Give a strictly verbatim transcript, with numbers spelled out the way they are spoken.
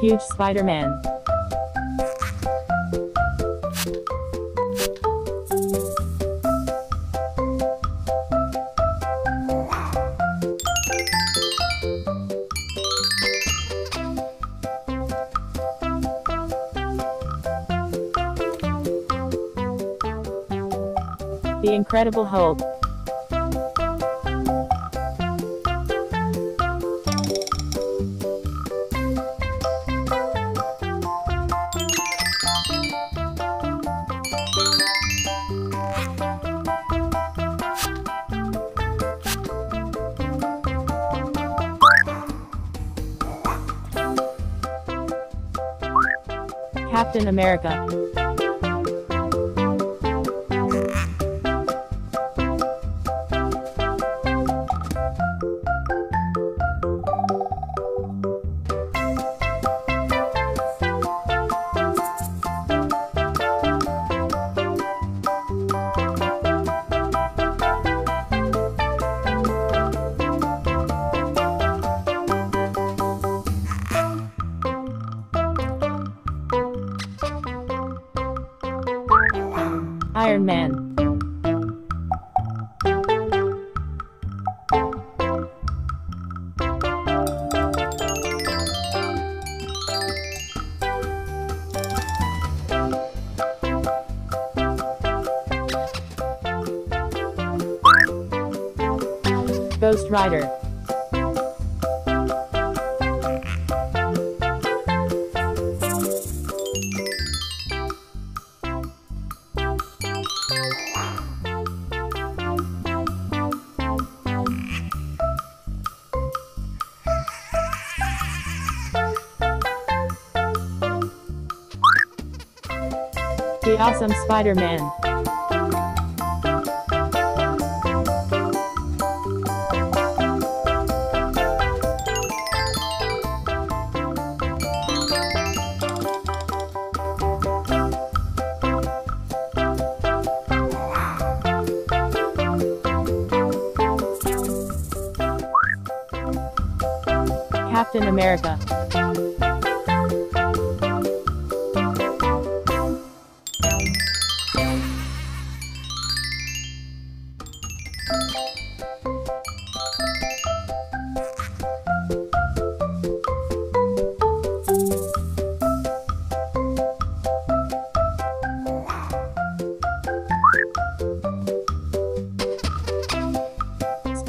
Huge Spider-Man. The Incredible Hulk. Captain America. Iron Man. Ghost Rider. The Awesome Spider-Man. Captain America.